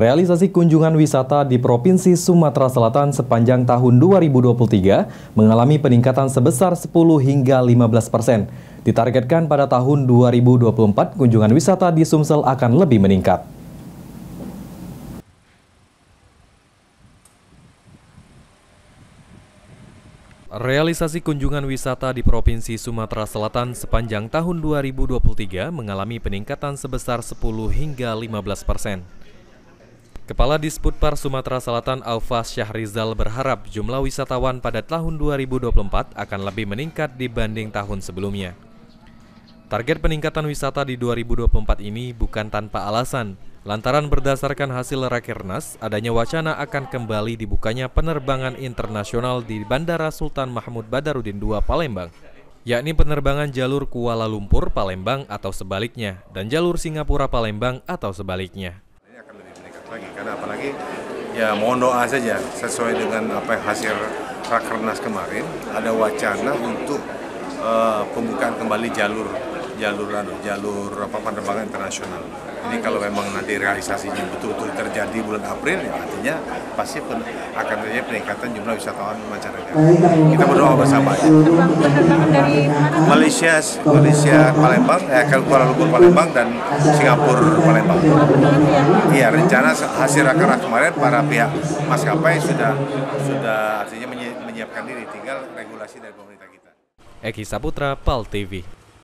Realisasi kunjungan wisata di Provinsi Sumatera Selatan sepanjang tahun 2023 mengalami peningkatan sebesar 10 hingga 15%. Ditargetkan pada tahun 2024, kunjungan wisata di Sumsel akan lebih meningkat. Realisasi kunjungan wisata di Provinsi Sumatera Selatan sepanjang tahun 2023 mengalami peningkatan sebesar 10 hingga 15%. Kepala Disputpar Sumatera Selatan Alfas Syahrizal berharap jumlah wisatawan pada tahun 2024 akan lebih meningkat dibanding tahun sebelumnya. Target peningkatan wisata di 2024 ini bukan tanpa alasan, lantaran berdasarkan hasil Rakernas, adanya wacana akan kembali dibukanya penerbangan internasional di Bandara Sultan Mahmud Badaruddin II Palembang, yakni penerbangan jalur Kuala Lumpur Palembang atau sebaliknya, dan jalur Singapura Palembang atau sebaliknya. Ini akan lebih meningkat lagi, karena apalagi ya mohon doa saja, sesuai dengan apa yang hasil Rakernas kemarin, ada wacana untuk pembukaan kembali jalur penerbangan internasional. Ini kalau memang nanti realisasinya betul-betul terjadi bulan April, ya artinya pasti akan terjadi peningkatan jumlah wisatawan mancanegara. Kita berdoa bersama ya. Malaysia Palembang, Kuala Lumpur Palembang, dan Singapura Palembang. Iya, rencana hasil rakernas kemarin para pihak maskapai sudah artinya menyiapkan diri, tinggal regulasi dari pemerintah kita. Eki Saputra, PAL TV.